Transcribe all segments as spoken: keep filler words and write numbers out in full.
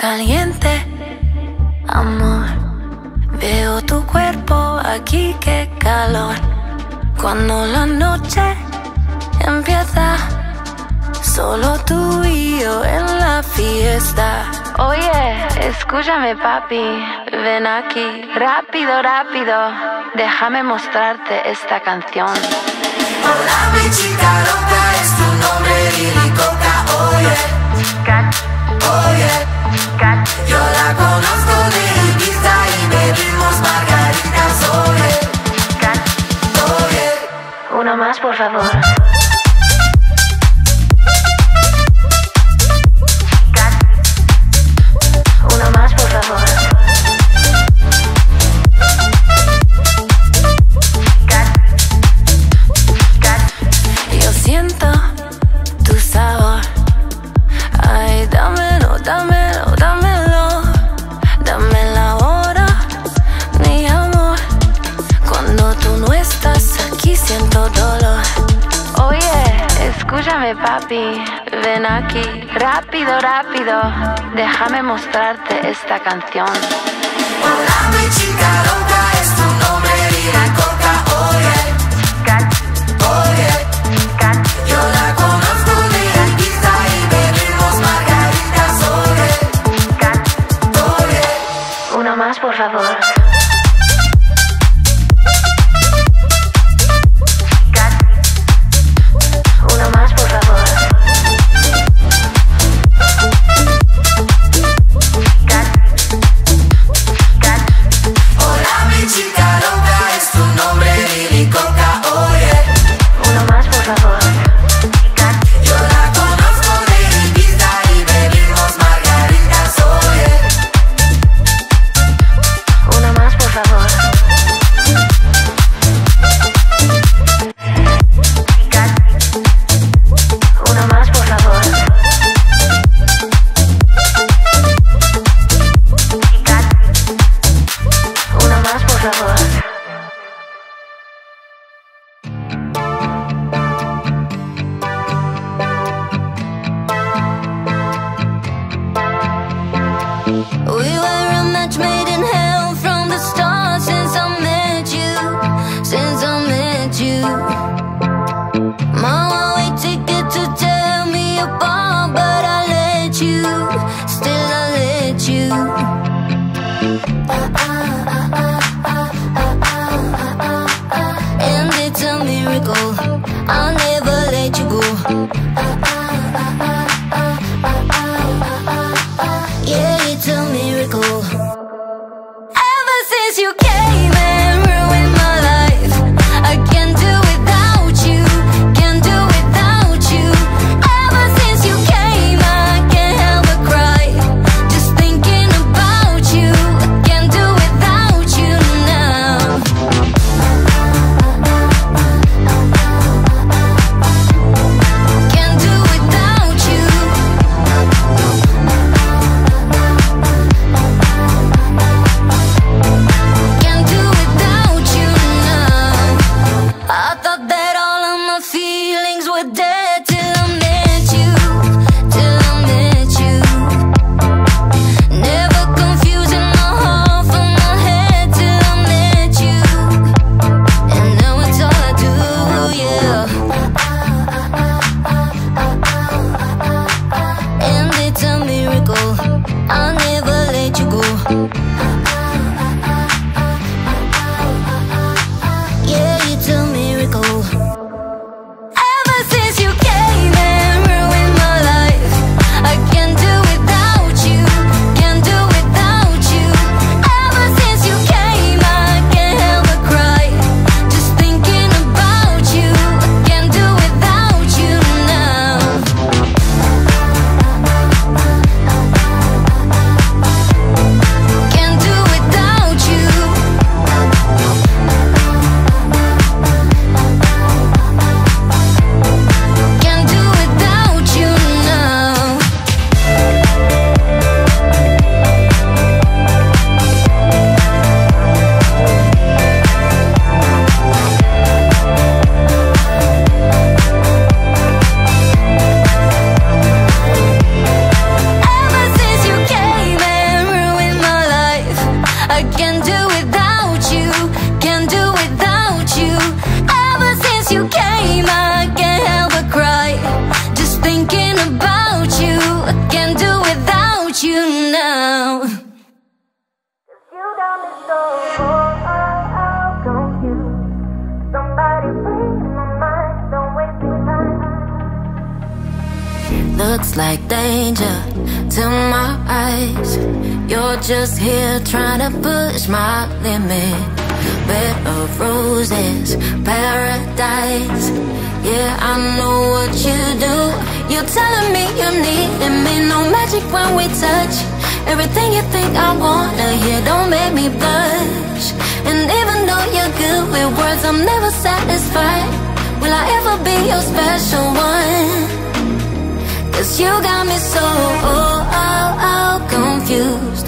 caliente, amor. Veo tu cuerpo aquí, qué calor. Cuando la noche empieza, solo tú y yo en la fiesta. Oye, escúchame papi, ven aquí. Rápido, rápido, déjame mostrarte esta canción. Hola mi chica loca, es tu nombre Lilicoca, oye, oye, yo la conozco de Ibiza y bebimos margaritas, oye, oye. Uno más por favor. Escúchame papi, ven aquí. Rápido, rápido, déjame mostrarte esta canción. Hola mi chica loca, es tu nombre Lilicoca, oye, oye, yo la conozco de Ibiza y bebimos margaritas, oye, oye. Uno más por favor. Yeah, it's a miracle. looks like danger to my eyes. You're just here trying to push my limit. Bed of roses, paradise. Yeah, I know what you do. You're telling me you need me. No magic when we touch. Everything you think I wanna hear, don't make me blush. And even though you're good with words, I'm never satisfied. Will I ever be your special one? 'Cause you got me so oh, oh, oh, confused.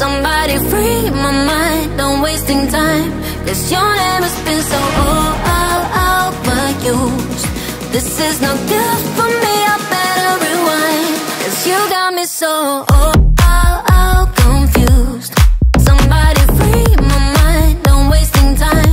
Somebody free my mind, don't wasting time. 'Cause your name has been so oh, oh, oh, but used. This is not good for me, I better rewind. 'Cause you got me so oh, oh, oh, confused. Somebody free my mind, don't wasting time.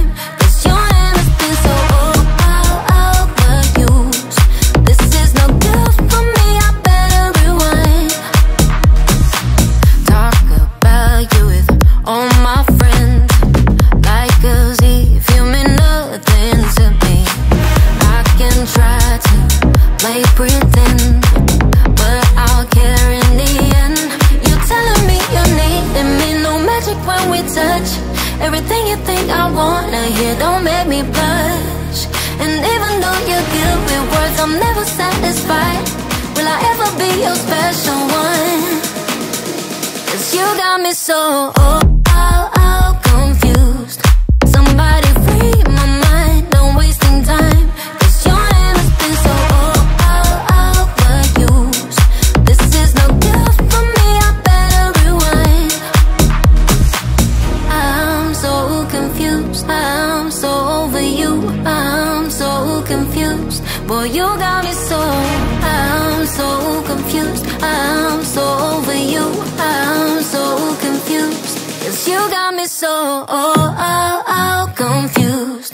Everything you think I wanna hear, don't make me blush. And even though you're good with words, I'm never satisfied. Will I ever be your special one? 'Cause you got me so oh, oh, oh, confused. Somebody free my mind, don't wasting time. 'Cause your name has been so oh, oh, oh, but used. This is no good for me, I better rewind. I confused, I'm so over you. I'm so confused. Boy, you got me so. I'm so confused. I'm so over you. I'm so confused. 'Cause you got me so oh, oh, oh, confused.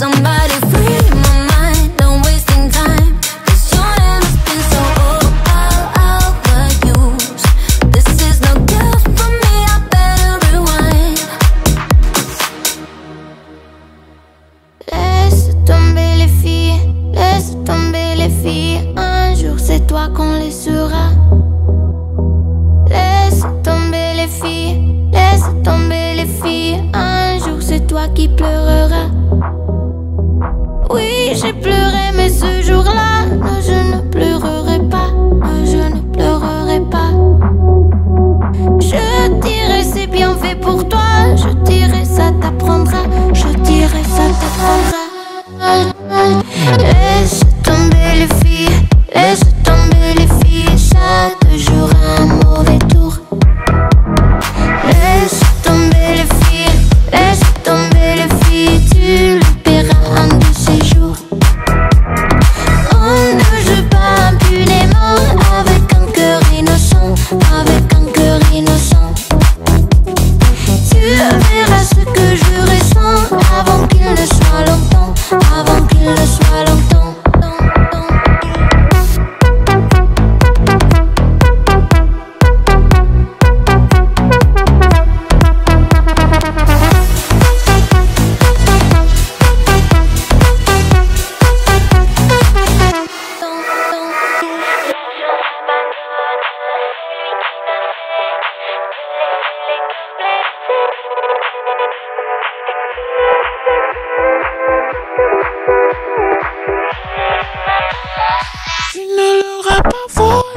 Somebody free my mind, don't wasting time. Qu'on les sera. Laisse tomber les filles, laisse tomber les filles. Un jour c'est toi qui pleureras. Oui, j'ai pleuré, mais ce jour-là, je ne pleurerai pas. Je ne pleurerai pas. Je dirai c'est bien fait pour toi. Je dirai ça t'apprendra. Je dirai ça t'apprendra. Laisse tomber les filles, laisse tomber les filles, chaque jour un mauvais tour. Laisse tomber les filles, laisse tomber les filles, tu le paieras un de ces jours. On ne joue pas impunément avec un cœur innocent, avec un cœur innocent. Tu verras ce que je ressens avant qu'il ne soit longtemps, avant qu'il ne soit longtemps.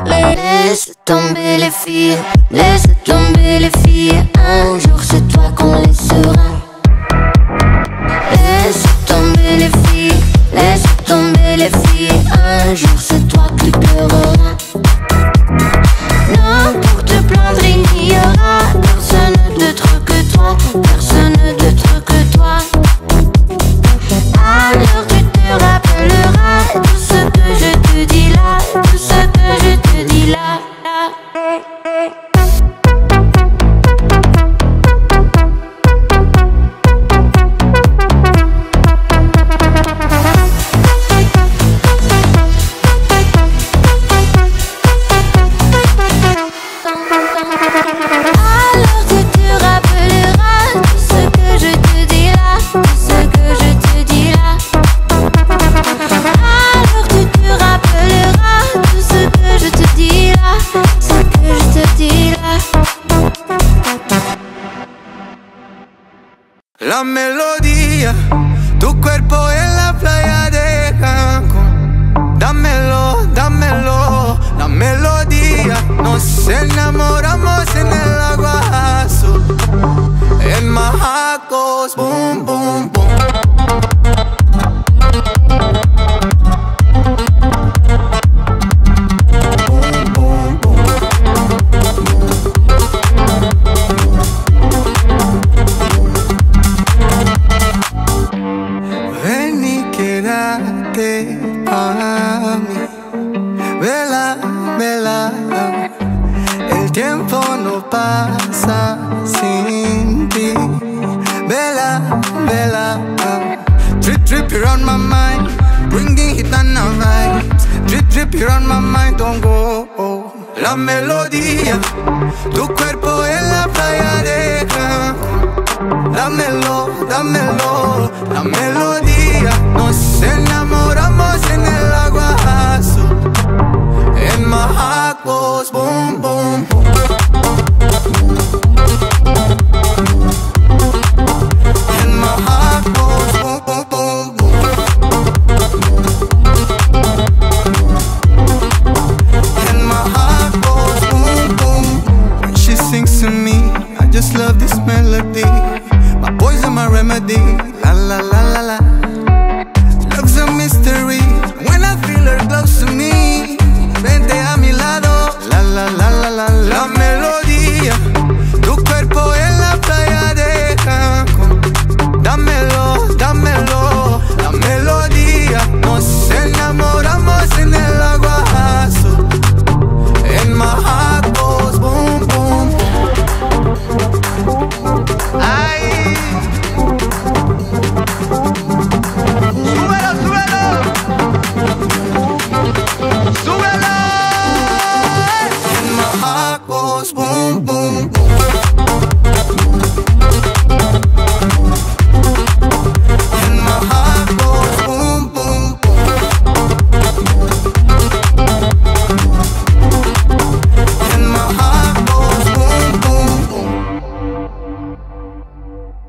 Laisse tomber les filles, laisse tomber les filles. Un jour c'est toi qu'on les sera. Laisse tomber les filles, laisse tomber les filles. Un jour c'est toi qui pleureras. Non, pour te plaindre il n'y aura personne d'autre que toi, personne d'autre que toi. Alors tu te rappelleras tout ce que je te dis là, tout ce que je te dis là. La, la, eh, eh. Je te la melodía, tu cuerpo en la playa de Cancún. Dámelo, dámelo, la melodía. Nos enamoramos en el agua azul, en Majacos, boom, boom, boom. You're on my mind, don't go. Oh. La melodía, tu cuerpo en la playa de Cancún. Dámelo, dámelo, la melodía. Nos enamoramos en el agua azul, en Majacos, boom, boom, boom. En Majacos, boom, boom, boom, boom. Just love this melody. My poison, my remedy. La la la la la. Love's a mystery. When I feel her close to me, vente a mi lado. La la la la la. La melodía, tu cuerpo en la playa de Cancún. Dámelo, dámelo, la melodía. Nos enamoramos en el agua azul, en Majacos, boom, boom, boom. Ay, súbelo, súbelo, súbelo. En Majacos, boom, boom, boom. En Majacos, boom, boom, boom. En Majacos, boom, boom, boom.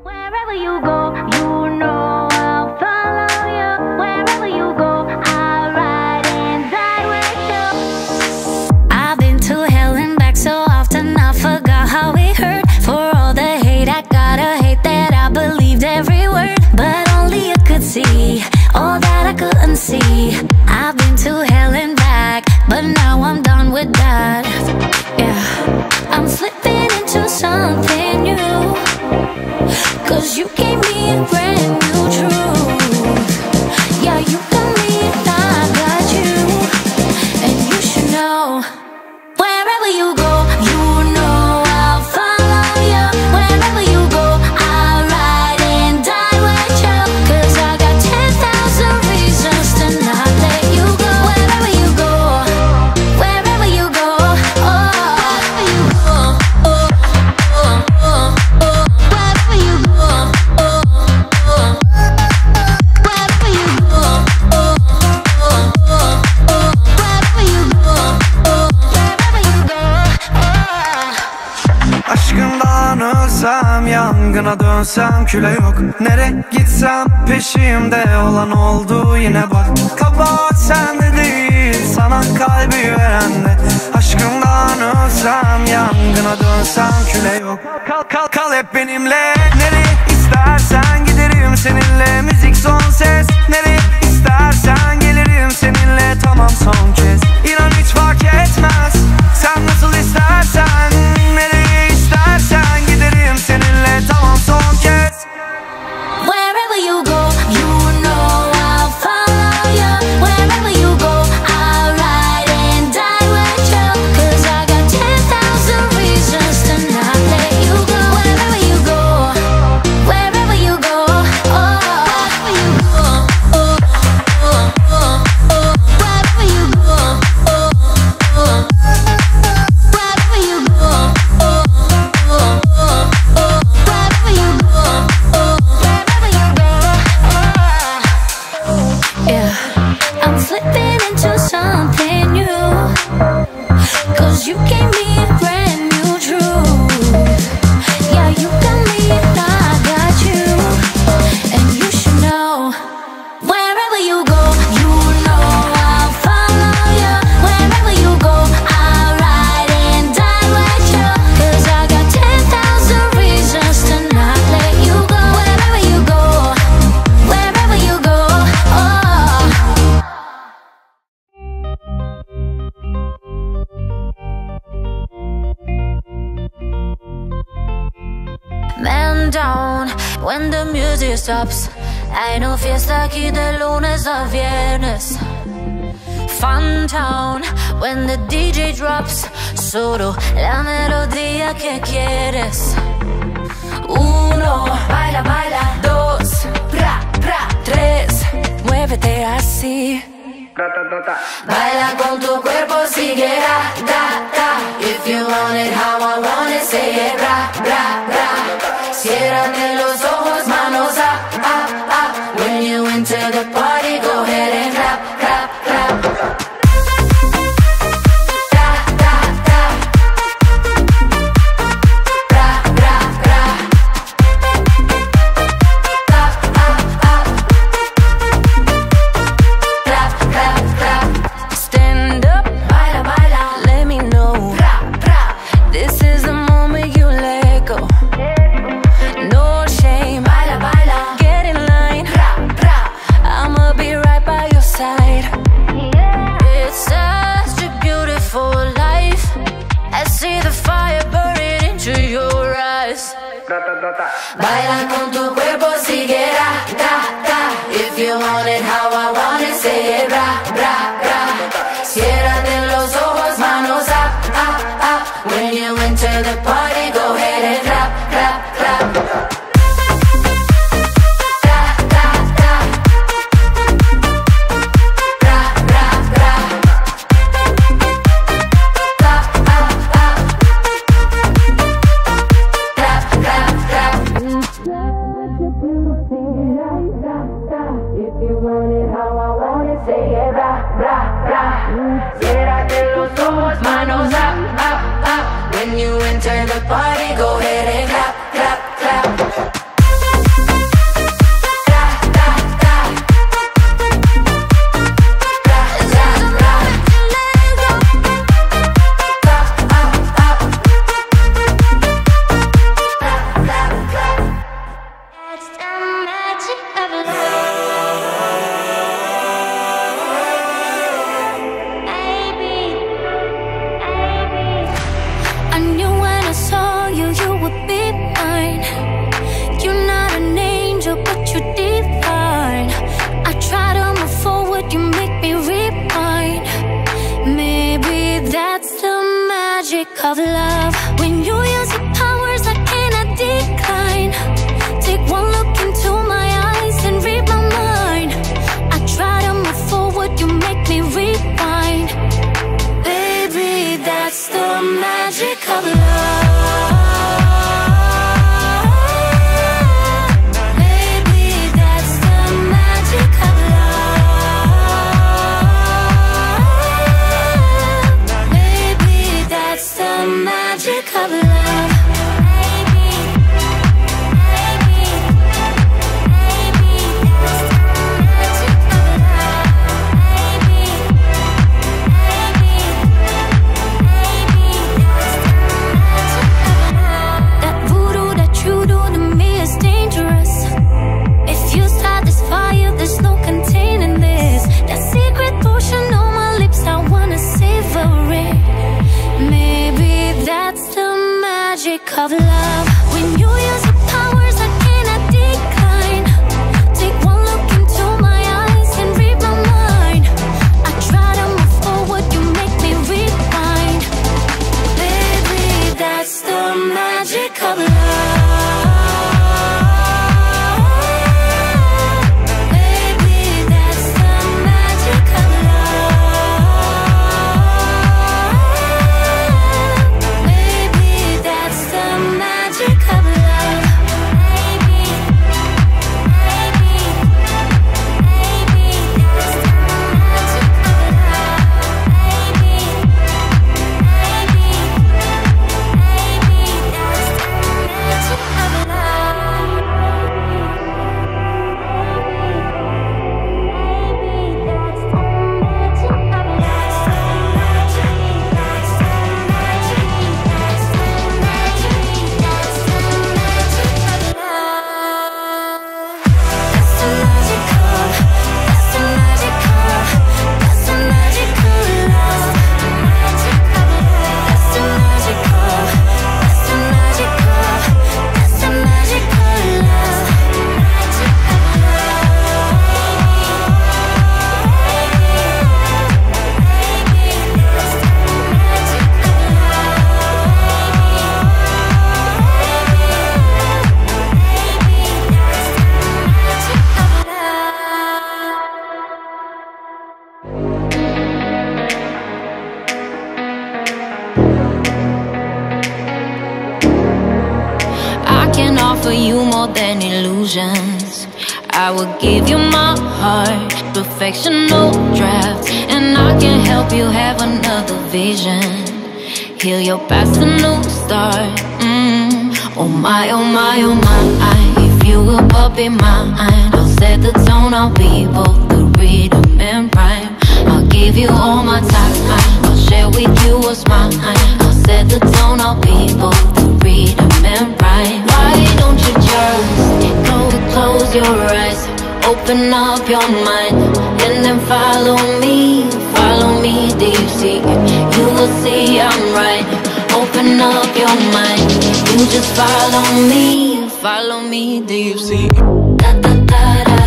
Wherever you go, you know I'll follow you. Wherever you go, I'll ride and die with you. I've been to hell and back so often I forgot how it hurt. For all the hate I got, a hate that I believed every word. But only you could see all that I couldn't see. I've been to hell and back, but now I'm done with that. Yeah, I'm flipping into something new, 'cause you gave me a brand new truth. Yeah, you got me and I got you, and you should know. Wherever you go, you know I'll follow you. Wherever you go, I'll ride and die with you. 'Cause I got ten thousand reasons to not let you go. Wherever you go, wherever you go, oh, wherever you go, oh, oh, oh, oh. Aşkından ölsem, yangına dönsem, küle yok. Nere gitsem peşimde olan oldu yine bak. Kabahat sende değil, sana kalbi verende. Aşkından ölsem, yangına dönsem, küle yok. Kal kal kal hep benimle. Nereye istersen giderim seninle. Müzik son ses. Nereye istersen gelirim seninle. Tamam son kez. İnan hiç fark etmez, sen nasıl istersen. Nereye istersen giderim seninle. Tamam son kez. Wherever you go, you know I'll follow you. Wherever you go, I'll ride and die with you. 'Cause I got ten thousand reasons to not let you go. Wherever you go, wherever you go, oh. down when the music stops. Hay una fiesta aquí de lunes a viernes. Fun town when the D J drops. Solo la melodía que quieres. Uno, baila, baila. Dos, pra, pra. Tres, muévete así. Baila con tu cuerpo, sigue ra, da, da. If you want it how I want it, say it ra, ra, ra. Ciérrate los ojos, manos up, up, up. When you enter the party, go ahead and rap, rap, rap. Baila con tu cuerpo, sigue ra, ta, ta. If you want it how I want it, say it ra, ra, ra. Ciérrate los ojos, manos up, up, up. When you enter the party, go ahead and rap, rap, rap. for you more than illusions. I will give you my heart, perfection, no drafts, and I can help you have another vision. Heal your past, a new start. Mm. Oh my, oh my, oh my. If you will pop in my mind, I'll set the tone, I'll be both the rhythm and rhyme. I'll give you all my time, I'll share with you what's mine. I'll set the tone, I'll be both the rhythm and rhyme. Why don't you just go and close your eyes, open up your mind, and then follow me, follow me deep sea. You will see I'm right, open up your mind, you just follow me, follow me deep sea. Da, da, da, da.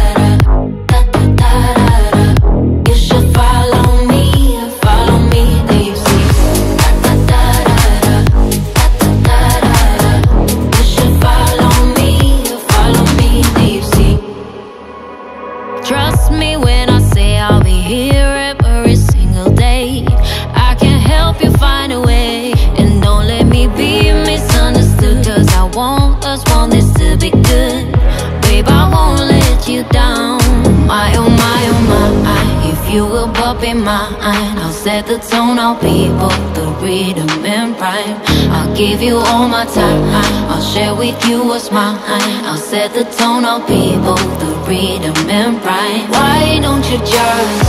You will pop in my mind, I'll set the tone, I'll be both the rhythm and rhyme. I'll give you all my time, I'll share with you what's mine. I'll set the tone, I'll be both the rhythm and rhyme. Why don't you just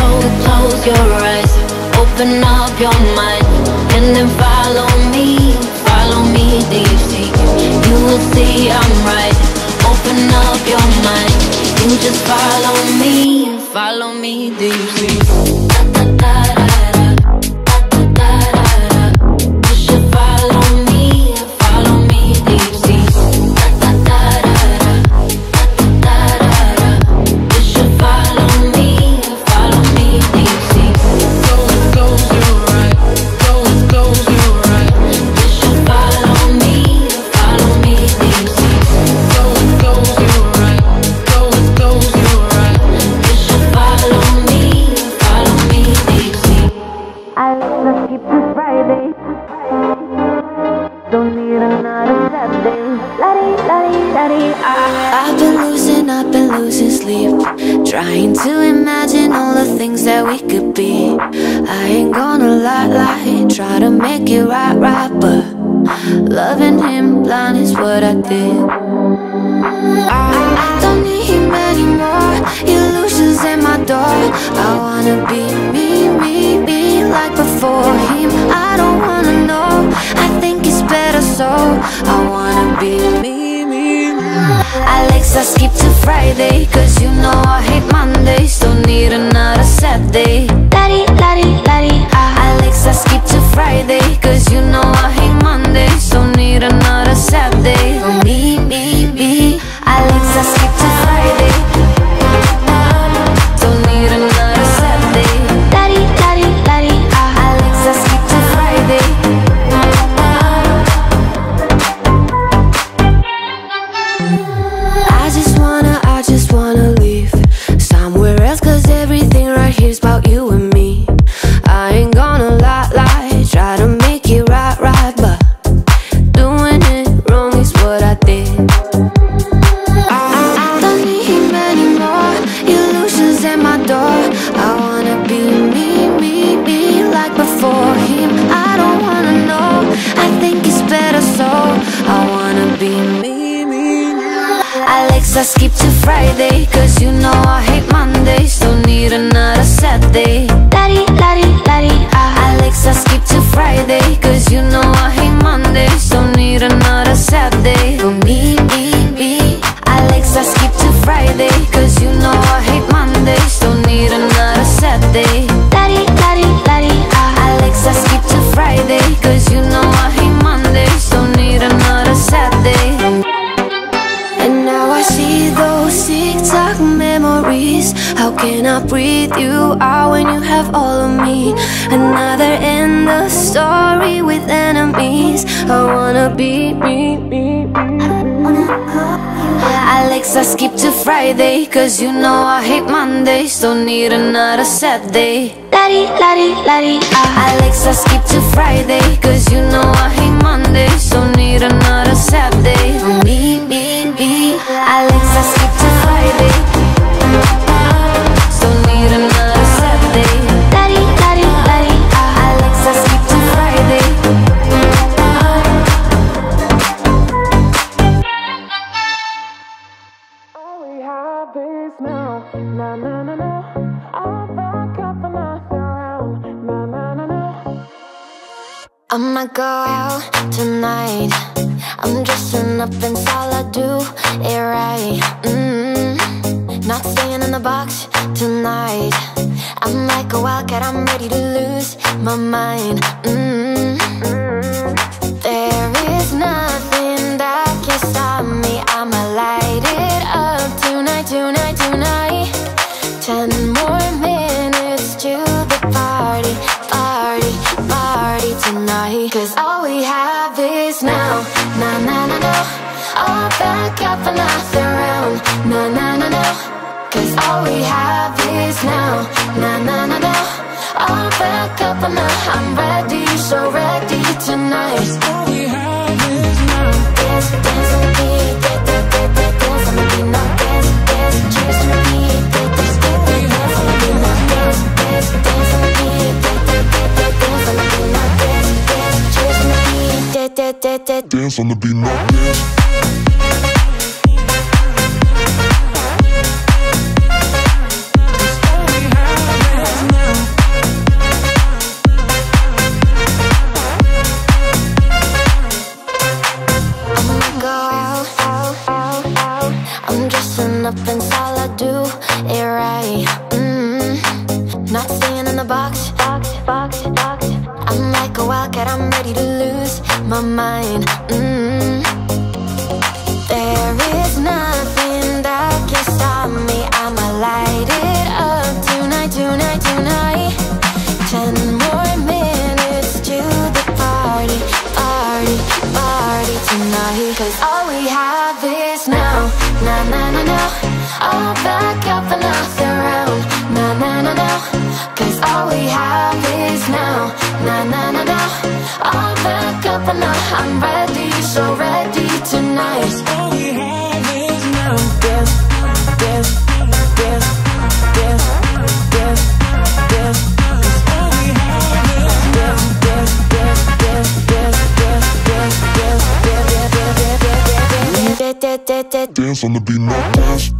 go and close your eyes, open up your mind, and then follow me, follow me deep sea. You will see I'm right, open up your mind, you just follow me, follow me deep sea. Da, da, da, da. Trying to imagine all the things that we could be. I ain't gonna lie, lie, try to make it right, right, but loving him blind is what I did. I, I don't need him anymore, illusions at my door. I wanna be me, me, me, like before him. I don't wanna know, I think it's better so. I wanna be me. Alexa, skip to Friday, cause you know I hate Mondays. Don't need another sad day. La-dee, la-dee, la-dee, ah. Alexa, skip to Friday, cause you know I hate Mondays. Don't need another sad day. For me, me, me. Alexa, skip to Friday. Don't need another sad day. La-dee, la-dee, la-dee, ah. Alexa, skip to Friday. I skip to Friday, cause you know I hate Mondays. Don't need another Saturday. La-dee, la-dee, la-dee, ah. Alexa, skip to Friday, cause you know I hate Mondays. Don't need another Saturday. For me, me, me. Alexa, skip to Friday, cause you know I hate Mondays. Don't need another Saturday. La-dee, la-dee, la-dee, ah. Alexa, skip to Friday, cause you know I hate Mondays. Don't need another Saturday. TikTok memories, how can I breathe you out when you have all of me? Another end of story with enemies. I wanna be me, me, me. Alexa, skip to Friday, cause you know I hate Mondays. Don't need another sad day. La-dee, la-dee, la-dee, ah. Alexa, skip to Friday, cause you know I hate Mondays. Don't need another sad day. Me, me. I'm a girl tonight. I'm dressing up and all I do it right. Mm-hmm. Not staying in the box tonight. I'm like a wildcat, I'm ready to lose my mind. Mm-hmm. There is nothing that can stop me. I'ma light it up tonight, tonight, tonight. Ten more minutes to the party, party, party tonight. Cause all we have is now. Na na na na. I'll back up another round. Na na na na. Cause all we have is now. Na na na na. I'll back up another. I'm ready, so ready tonight. Cause all we have is now. Dance, dance on the beat, dance, dance, dance, dance on the beat. Now dance, dance, cheers to the beat, dance, dance, dance, dance on the beat. Now dance, dance, dance on the beat, dance, dance, dance, dance on the beat. Now dance, dance, cheers to the beat, dance, dance, dance, dance. Dance on the beat, now dance.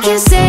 Twice.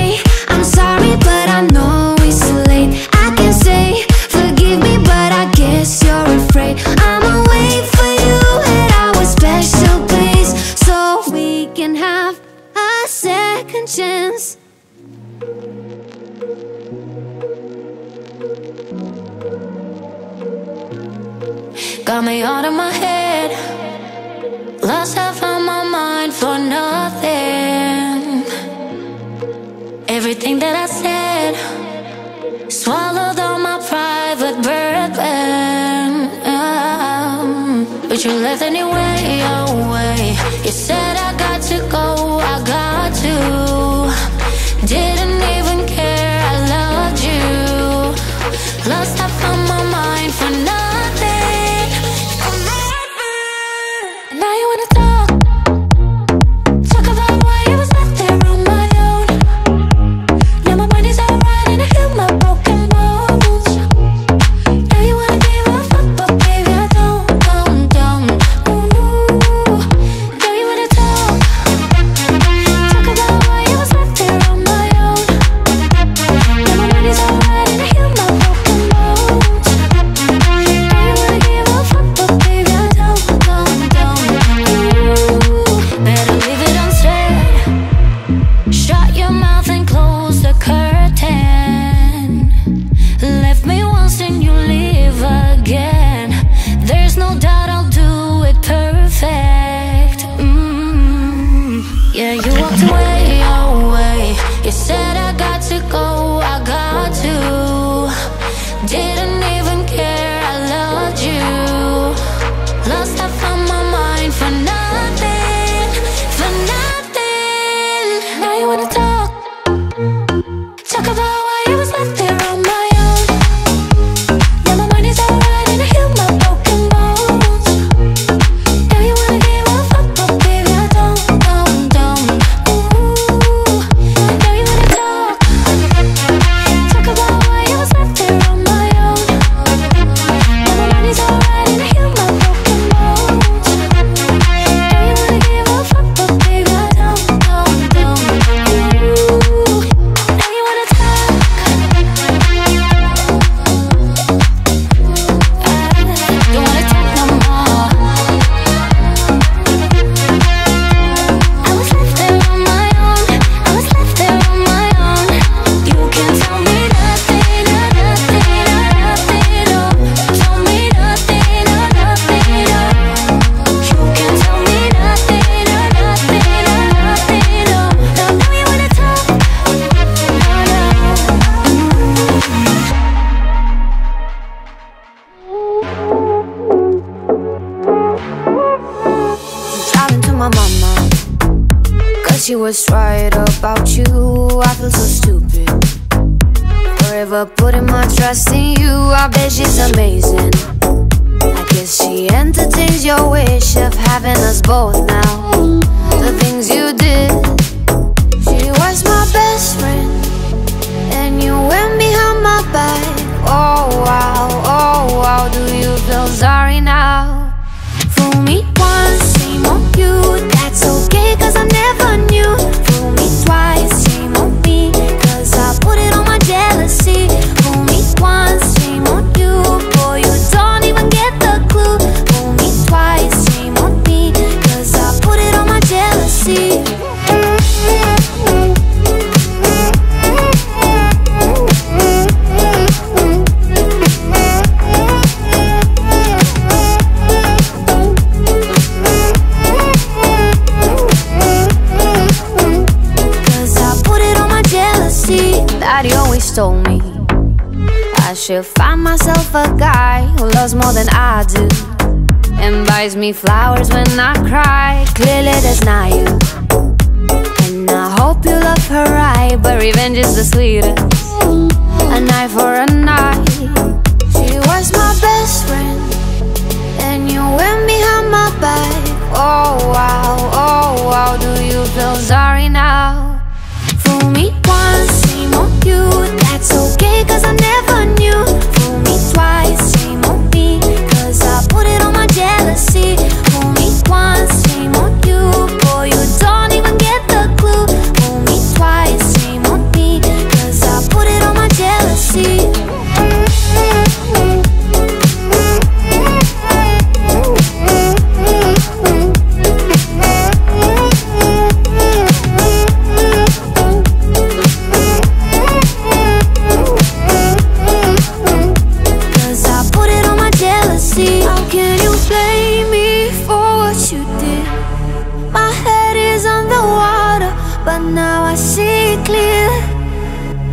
but now I see it clear.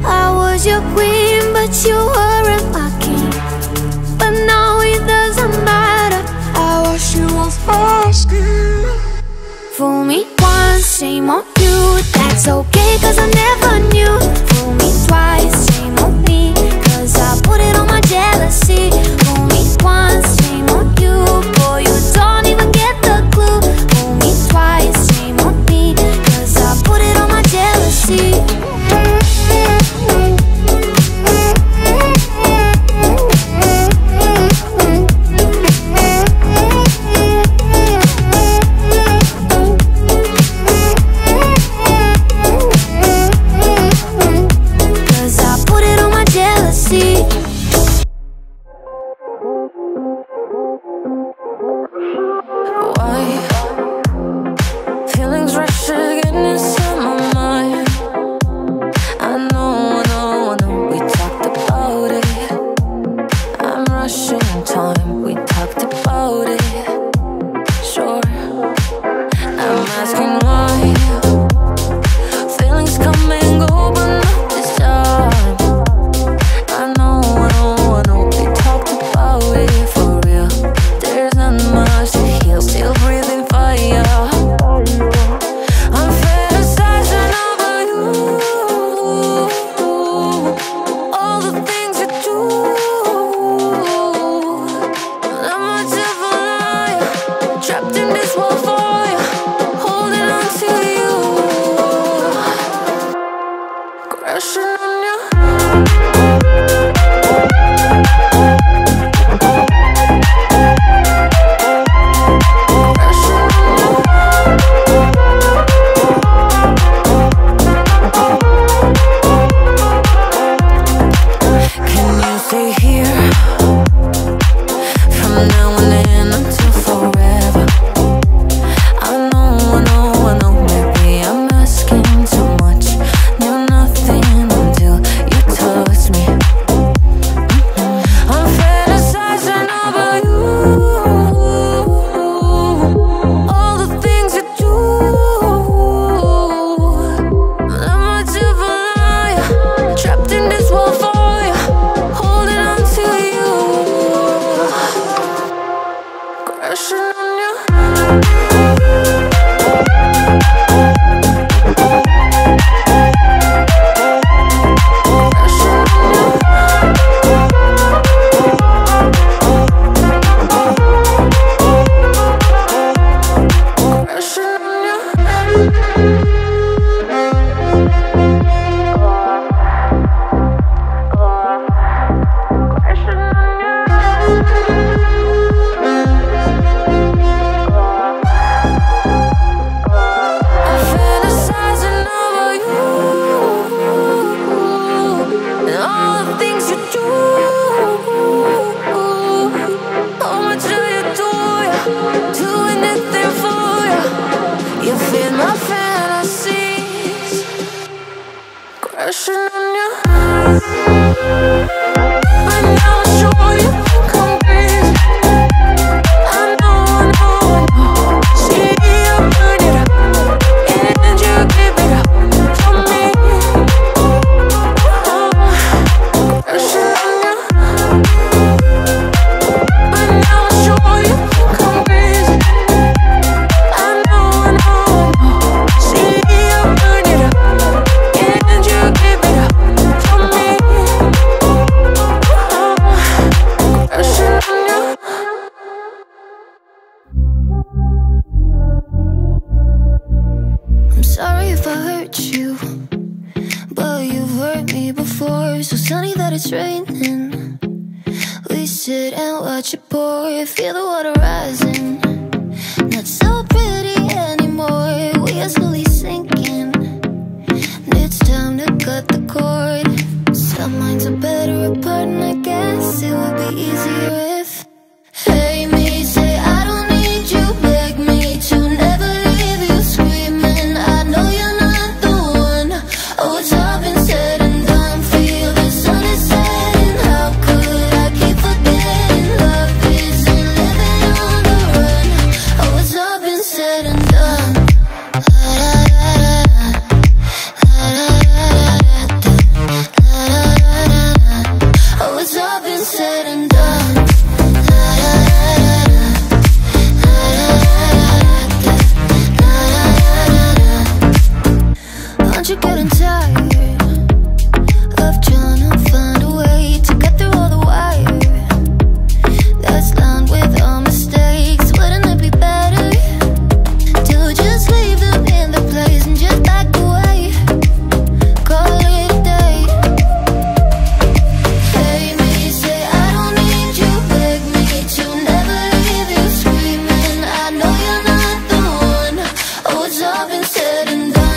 I was your queen, but you weren't my king. But now it doesn't matter, I wash you off my skin. Fool me once, shame on you, that's okay cause I never knew. Fool me twice, shame on me, cause I put it on my jealousy. Fool me once, shame on you, boy you don't even get the clue. Fool me twice, shame on me, cause I put it on my jealousy. But you're getting tired of trying to find a way to get through all the wire that's lined with all mistakes. Wouldn't it be better to just leave them in their place and just back away? Call it a day. Say me, say I don't need you. Beg me to never leave you screaming. I know you're not the one. Oh, it's all been said and done.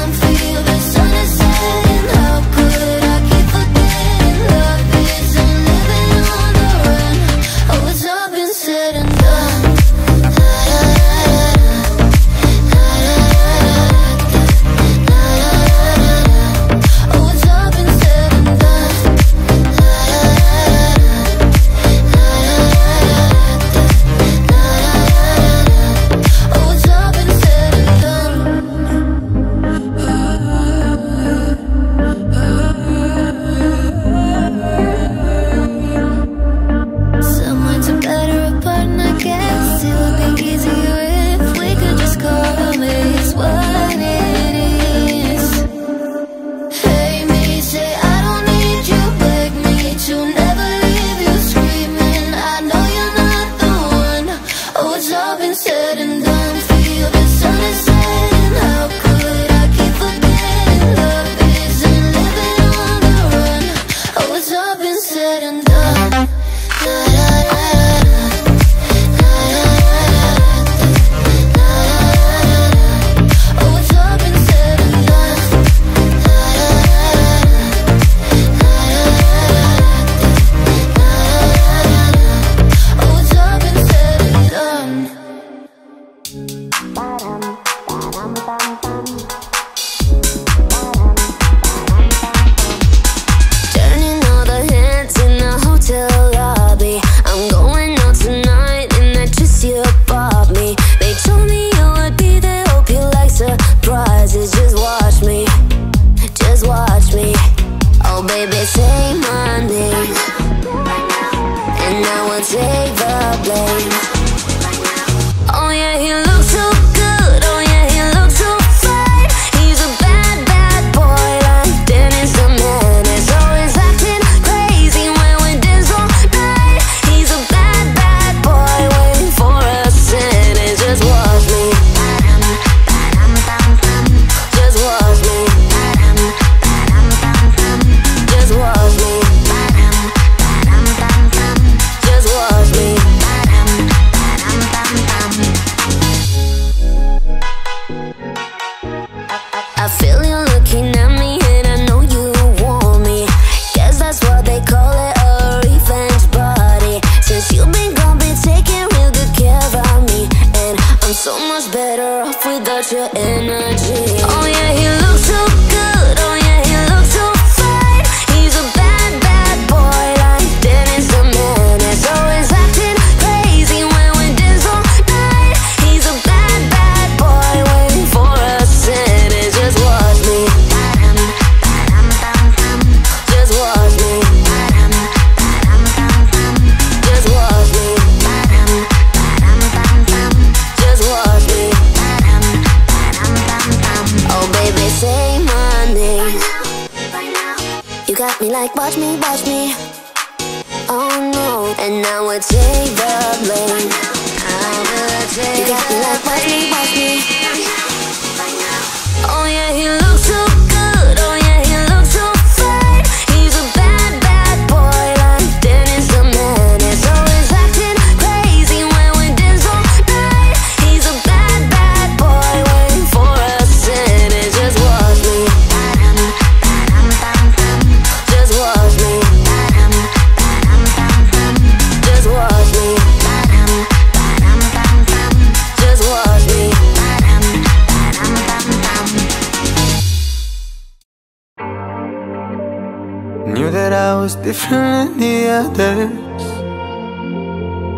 Different than the others,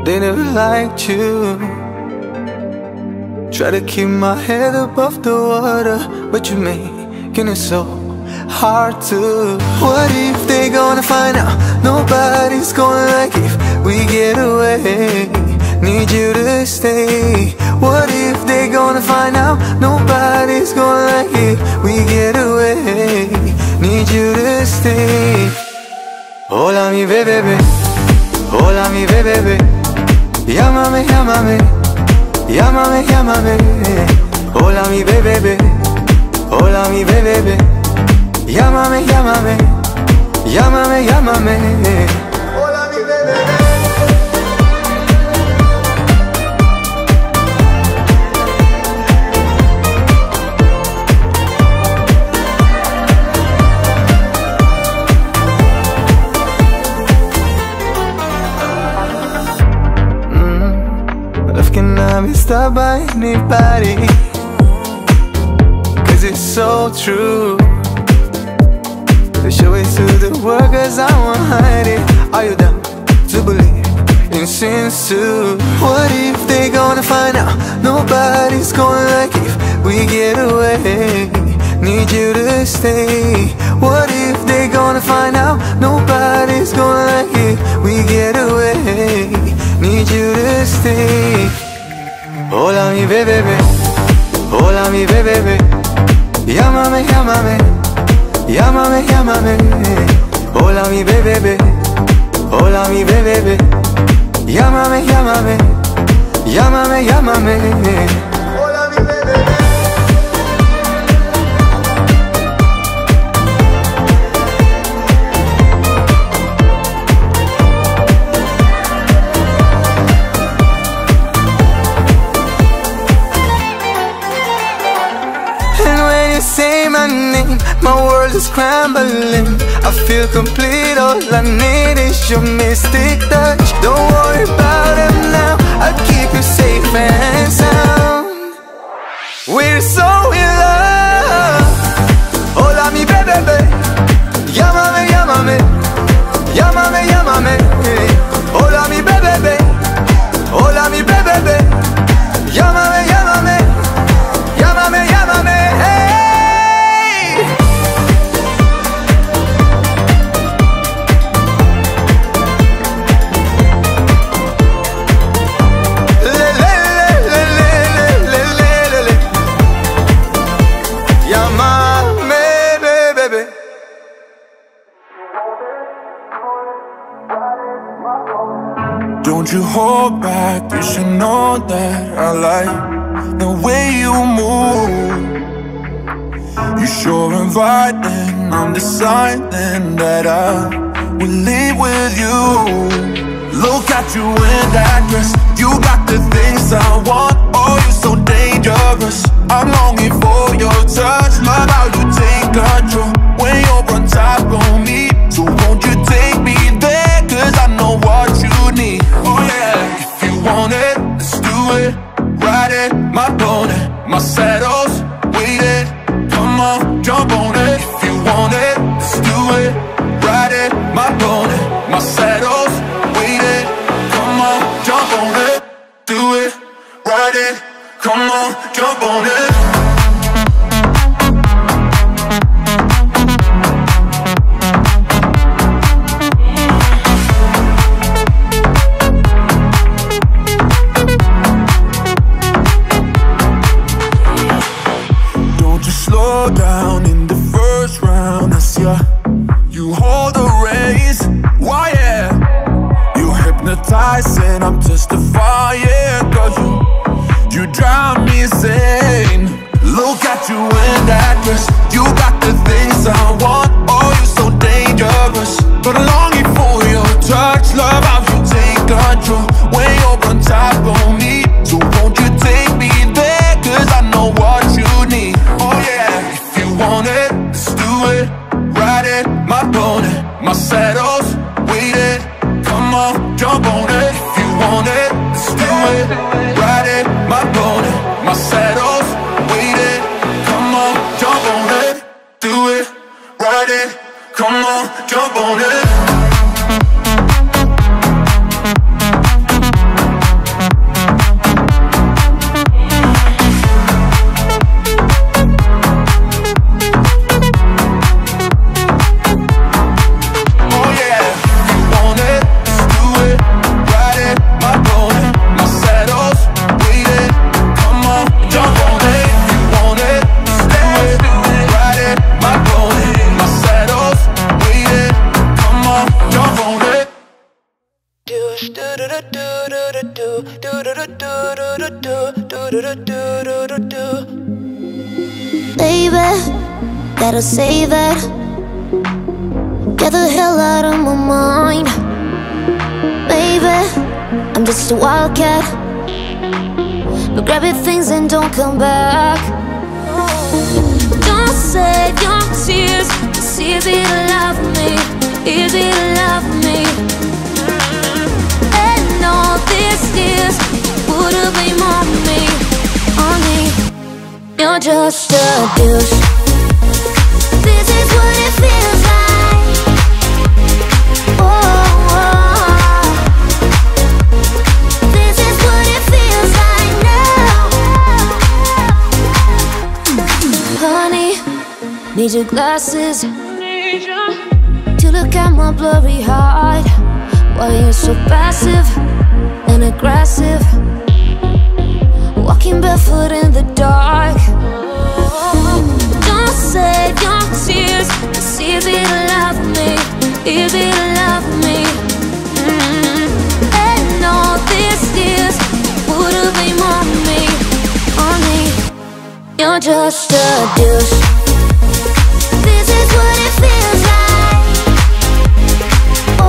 they never liked you. Try to keep my head above the water, but you're making it so hard to. What if they gonna find out? Nobody's gonna like if we get away. Need you to stay. What if they gonna find out? Nobody's gonna like if we get away. you to stay. Hola mi bebé, hola mi bebé, llámame, llámame, llámame, llámame. Hola mi bebé, hola mi bebé, llámame, llámame, llámame, llámame. Hola mi bebé. I'm not stopped by anybody, cause it's so true. They show it to the world cause I won't hide it. Are you down to believe in sins too? What if they gonna find out? Nobody's gonna like if we get away. Need you to stay. What if they gonna find out? Nobody's gonna like if we get away. Need you to stay. Hola mi bebé, hola mi bebé, llámame, llámame, llámame, llámame. Hola mi bebé, hola mi bebé, llámame, llámame, llámame, llámame. Hola mi bebé. My world is scrambling, I feel complete, all I need is your mystic touch. Don't worry about it now, I'll keep you safe and sound. We're so in love. Hola mi bebé, llámame, llámame, llámame, llámame. Hola mi bebé, hola mi bebé, llámame, llámame, llámame, llámame. You hold back, you should know that I like the way you move. You sure inviting, I'm deciding that I will live with you. Look at you in that dress, you got the things I want. Oh, you're so dangerous, I'm longing for your touch. Love how you take control when you're on top of me. So won't you take me there, cause I know what you need. Want it, let's do it, ride it, my pony, my saddle's weighted, come on, jump on it. If you want it, let's do it, ride it, my pony, my saddle's weighted, come on, jump on it. Do it, ride it, come on, jump on it. And I'm testifying, cause you, you drive me insane. Look at you in that dress, you got the things I want. Oh, you're so dangerous, but I'm longing for your touch. Love how you take control when you're on top of me. So won't you take me there, cause I know what you need. Oh yeah, if you want it, let's do it, ride it, my pony, my saddle's weighted, come on, jump on it. If you want it, let's do it, ride it, my pony, my saddle's weighted, come on, jump on it. Do it, ride it, come on, jump on it. Jump on it, if you want it, stay, ride it, my pony, my saddle Baby, gotta say that. Get the hell out of my mind. Baby, I'm just a wildcat. But grab your things and don't come back. Don't save your tears. It's easy to love me, easy to love me. All these years would've been on me, on me. You're just a douche. This is what it feels like. Oh, oh, oh. This is what it feels like now. Honey, need your glasses, need you to look at my blurry heart. Why you're so passive and aggressive, walking barefoot in the dark. Don't save your tears. It's easy to love me, easy to love me. Mm-hmm. And all these years would've been on me, on me. You're just a douche. This is what it feels like. Oh.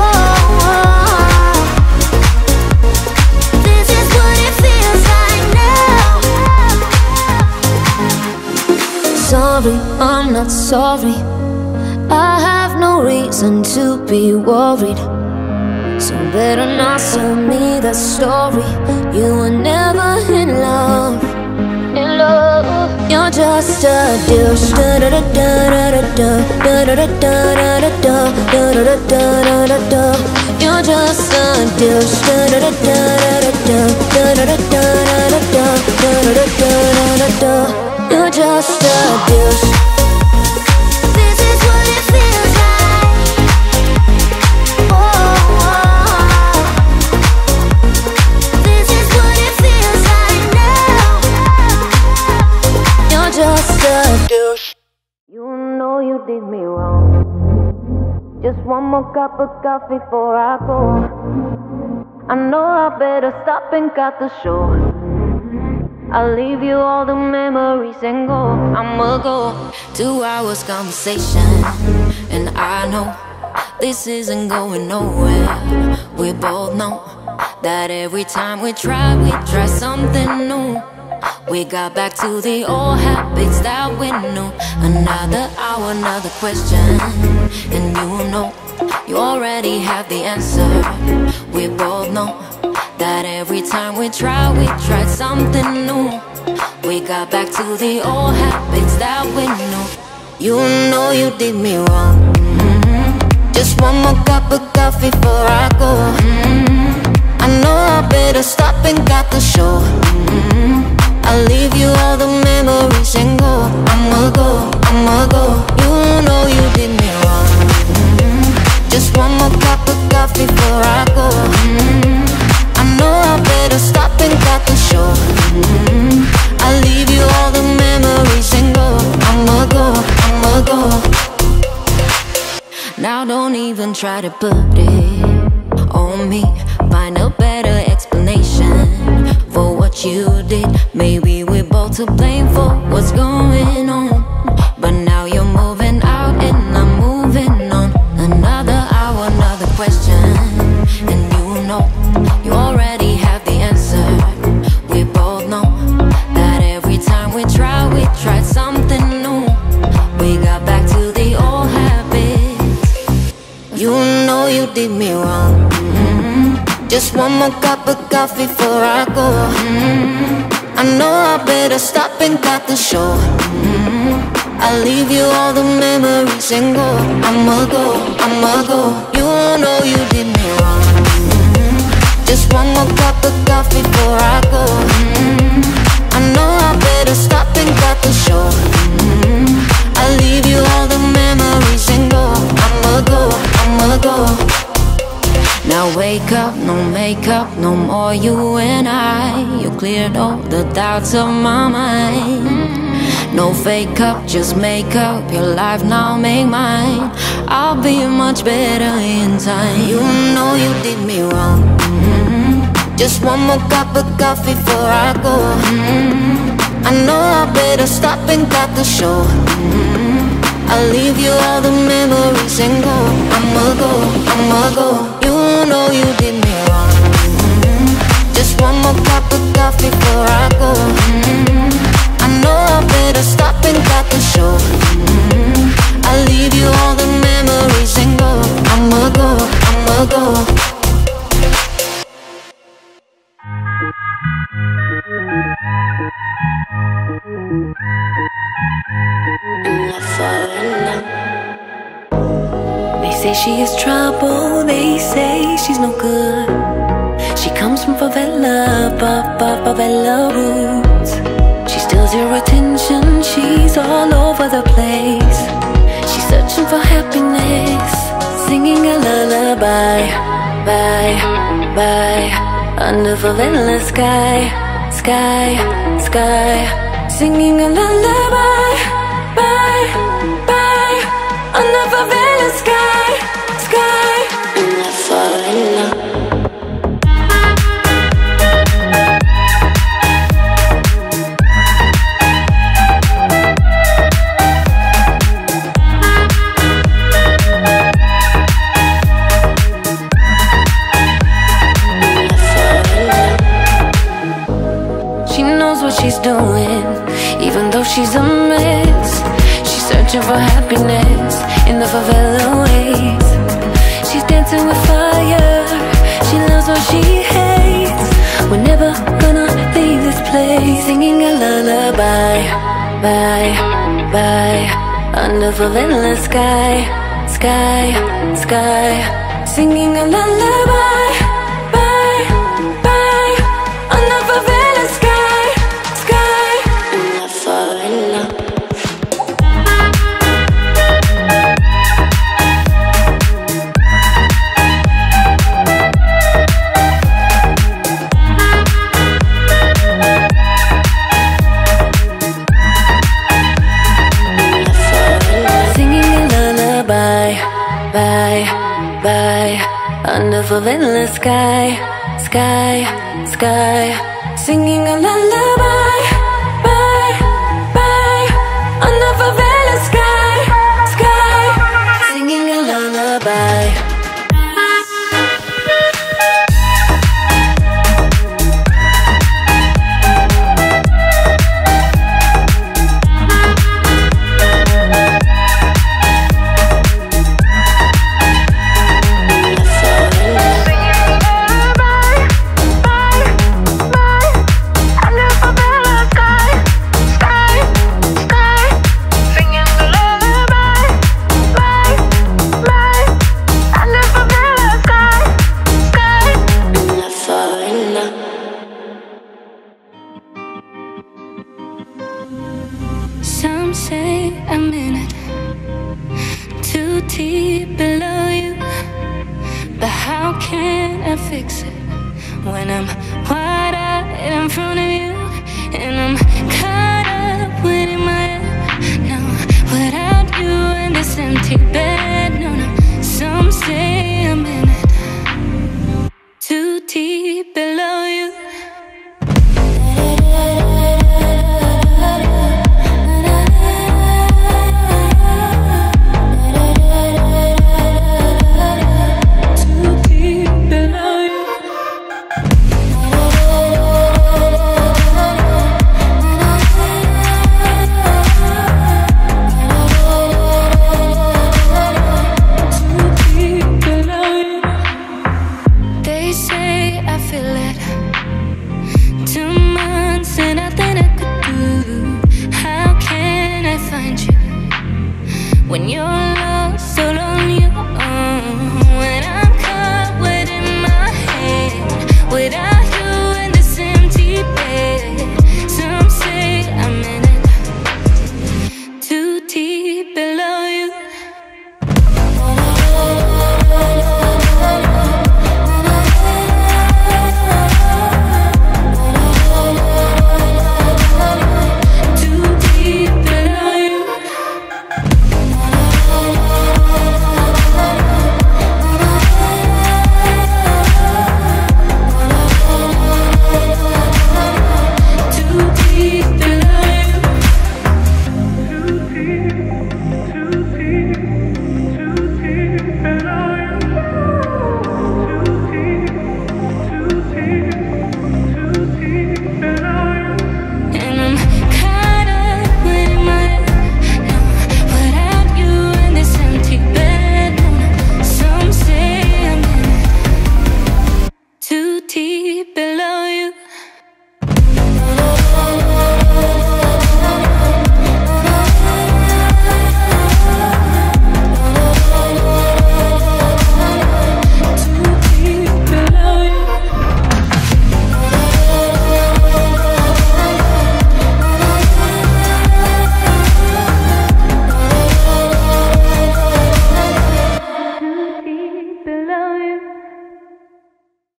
Sorry, I'm not sorry. I have no reason to be worried. So better not tell me that story. You were never in love, in love. You're just a douche. Da da da da da da da da da da da da da da. You're just a douche. Da da da da da da da da da da da da da. You're just a douche. This is what it feels like. Oh, oh, oh. This is what it feels like now. You're just a douche. You know you did me wrong. Just one more cup of coffee before I go. I know I better stop and cut the show. I'll leave you all the memories and go. I'ma go. Two hours conversation, and I know this isn't going nowhere. We both know that every time we try, we try something new. We got back to the old habits that we knew. Another hour, another question, and you know you already have the answer. We both know that every time we try, we tried something new. We got back to the old habits that we knew. You know you did me wrong. Mm-hmm. Just one more cup of coffee before I go. Mm-hmm. I know I better stop and got the show. Mm-hmm. I'll leave you all the memories and go. I'ma go, I'ma go. You know you did me wrong. Mm-hmm. Just one more cup of coffee before I go. Mm-hmm. I know I better stop and cut the show. Mm-hmm. I'll leave you all the memories and go. I'ma go, I'ma go. Now don't even try to put it on me. Find a better explanation for what you did. Maybe we're both to blame for what's going on. But now you're moving out and I'm moving on. Another hour, another question, and you know you already have the answer. We both know that every time we try, we tried something new. We got back to the old habits. You know you did me wrong. Mm-hmm. Just one more cup of coffee before I go. Mm-hmm. I know I better stop and cut the show. Mm-hmm. I'll leave you all the memories and go. I'ma go, I'ma go. You know you did me wrong. Just one more cup of coffee before I go. Mm-hmm. I know I better stop and cut the show. Mm-hmm. I'll leave you all the memories and go. I'ma go, I'ma go. Now wake up, no makeup, no more you and I. You cleared all the doubts of my mind. No fake up, just make up your life now, make mine. I'll be much better in time. You know you did me wrong. Just one more cup of coffee before I go. Mm-hmm. I know I better stop and got the show. Mm-hmm. I'll leave you all the memories and go. I'ma go, I'ma go. You know you did me wrong. Mm-hmm. Just one more cup of coffee before I go. Mm-hmm. I know I better stop and got the show. Mm-hmm. I'll leave you all the memories and go. I'ma go, I'ma go. They say she is trouble, they say she's no good. She comes from favela, pa, pa, favela roots. She steals your attention, she's all over the place. She's searching for happiness, singing a lullaby. Bye, bye, under favela sky, sky, sky. Singing a lullaby, bye, bye, under favela sky. She's doing, even though she's a mess. She's searching for happiness in the favela ways. She's dancing with fire, she loves what she hates. We're never gonna leave this place. Singing a lullaby, bye, bye, under favela sky, sky, sky. Singing a lullaby. Favela sky, sky, sky. Singing a lullaby, bye, bye, under favela sky, sky. Singing a lullaby. When you're